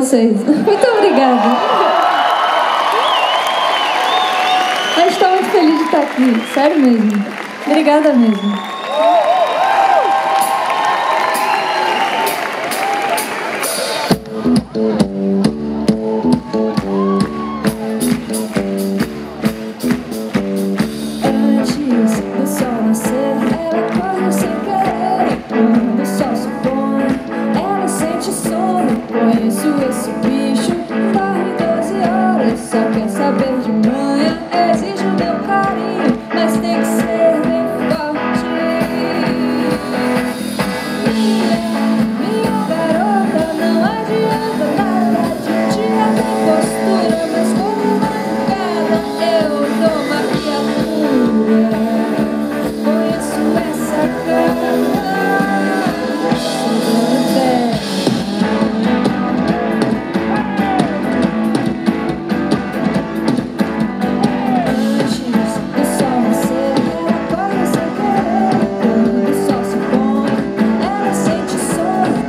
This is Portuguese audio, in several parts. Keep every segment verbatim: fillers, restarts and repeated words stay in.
vocês. Muito obrigada. Eu estou muito feliz de estar aqui, sério mesmo. Obrigada mesmo. Antes do sol nascer, ela corre sem querer. Quando o sol se põe, ela sente sono. Conheço esse bicho, dorme doze horas, só quer saber de manhã. Exige o meu carinho, mas tem que ser bem forte. Minha, minha garota, não adianta nada de tirar da postura, mas como uma pancada eu dou maquiadura. Conheço essa cara, segura o pé. Antes do sol nascer, ela corre sem querer. Quando o sol se põe, ela sente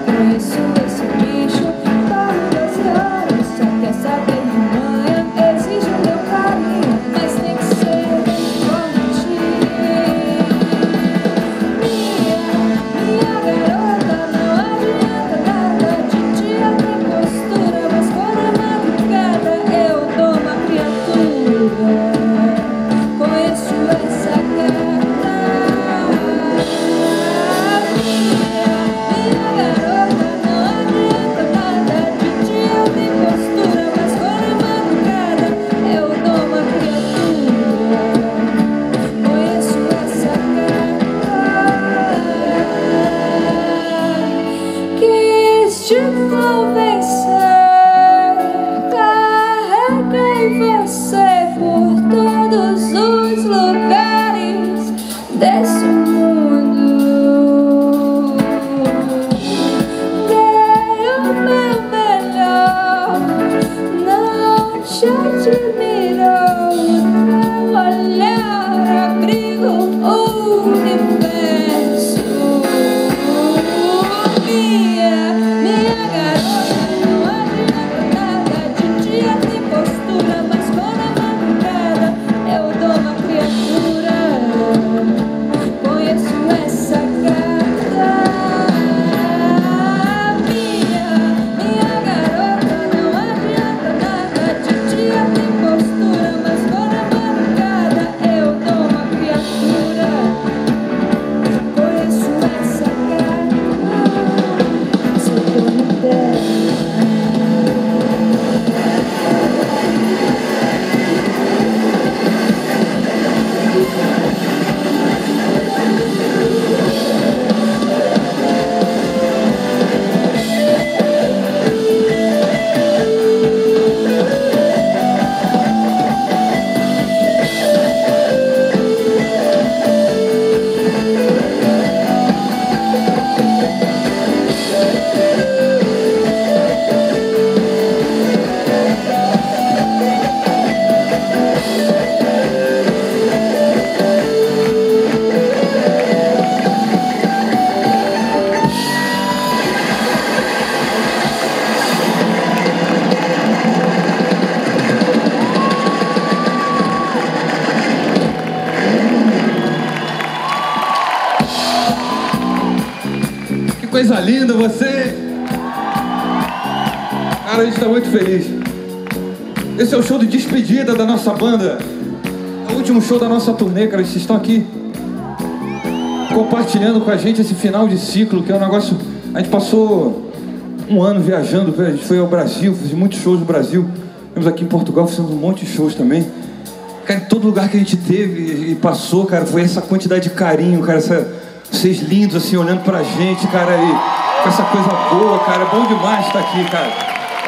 sono. Conheço esse bicho, dorme doze horas, só quer saber de manhã. Exige o meu carinho, mas tem que ser bem forte. Minha, minha garota, não adianta nada de dia ter postura, mas quando é madrugada eu dou uma criatura. Conheço essa cara. Minha, minha garota, não adianta nada de dia ter postura, mas quando é madrugada eu dou uma criatura. Conheço essa cara que te convencer, carrega em você por todos os lugares desse mundo. Quero o meu melhor, não te admiro, o teu olhar abriga o universo. Minha, minha garota, não adianta nada de dia ter postura, mas quando é madrugada eu dou uma criatura. Conheço essa cara. Minha, minha garota, não adianta nada de dia ter postura, mas quando é madrugada eu dou uma criatura. Conheço essa cara, segura o pé. Que coisa linda você! Cara, a gente tá muito feliz. Esse é o show de despedida da nossa banda. É o último show da nossa turnê, cara. Vocês estão aqui compartilhando com a gente esse final de ciclo, que é um negócio... A gente passou um ano viajando, a gente foi ao Brasil, fiz muitos shows no Brasil. Estamos aqui em Portugal, fizemos um monte de shows também. Cara, em todo lugar que a gente teve e passou, cara, foi essa quantidade de carinho, cara, essa... Vocês lindos, assim, olhando pra gente, cara, e com essa coisa boa, cara. É bom demais estar aqui, cara.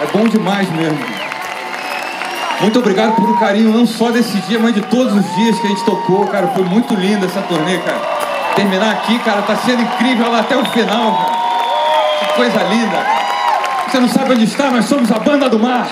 É bom demais mesmo. Muito obrigado pelo carinho, não só desse dia, mas de todos os dias que a gente tocou, cara. Foi muito linda essa turnê, cara. Terminar aqui, cara, tá sendo incrível lá até o final, cara. Que coisa linda. Você não sabe onde está, nós somos a Banda do Mar.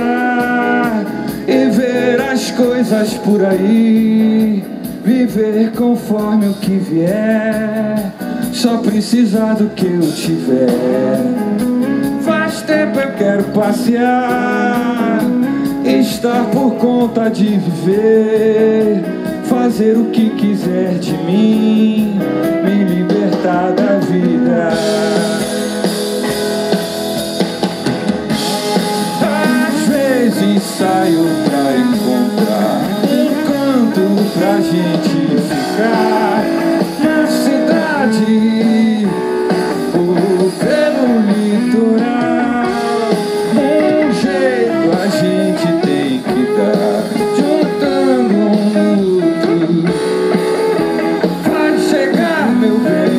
viajar e ver as coisas por aí, viver conforme o que vier, só precisar do que eu tiver. Faz tempo eu quero passear, estar por conta de viver, fazer o que quiser de mim, me libertar da vida. Saio pra encontrar um canto pra gente ficar na cidade ou pelo litoral. Um jeito a gente tem que dar, juntando um outro. Vai chegar, meu bem,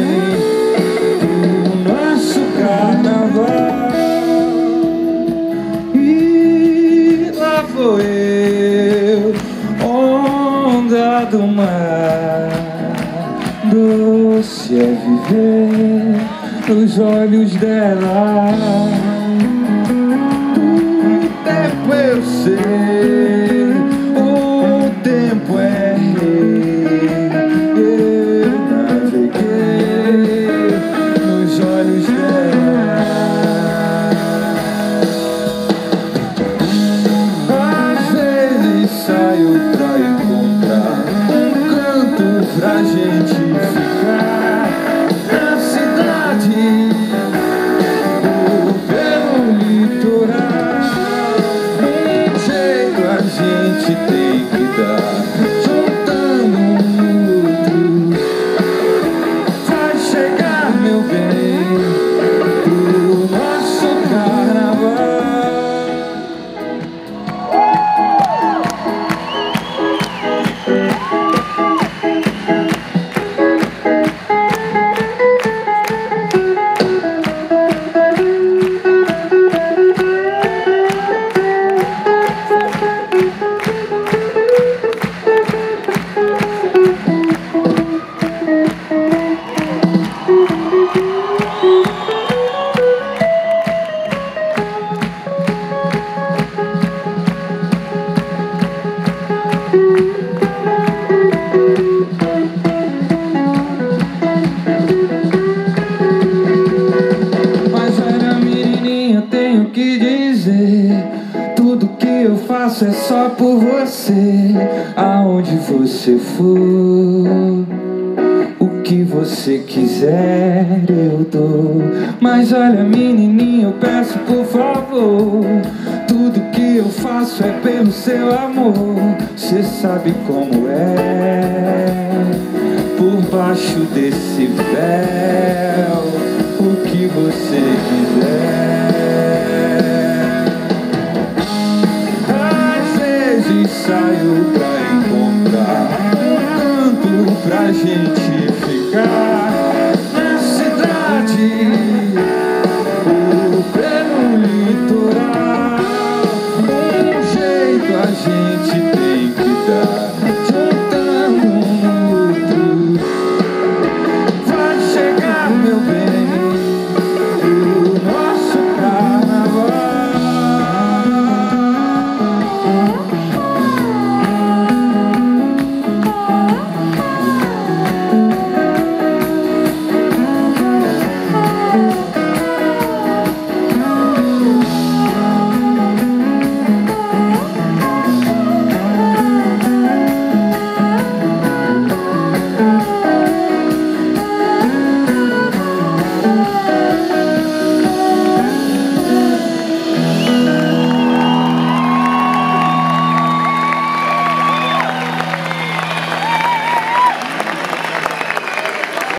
o nosso carnaval. Eu, onda do mar, doce é viver nos olhos dela. O tempo eu sei, o tempo é rei. Eu naveguei nos olhos dela. Saio pra encontrar um canto pra gente ficar na cidade ou pelo litoral. Um jeito a gente tem que dar, juntando um outro. Vai chegar, meu bem, pro nosso carnaval. Mas olha, menininha, tenho que dizer, tudo que eu faço é só por você. Aonde você for, o que você quiser eu dou. Mas olha, menininha, eu peço por favor, tudo que eu faço é pelo seu amor. Cê sabe como é, por baixo desse véu, o que você quiser. Às vezes saio pra encontrar um canto pra gente ficar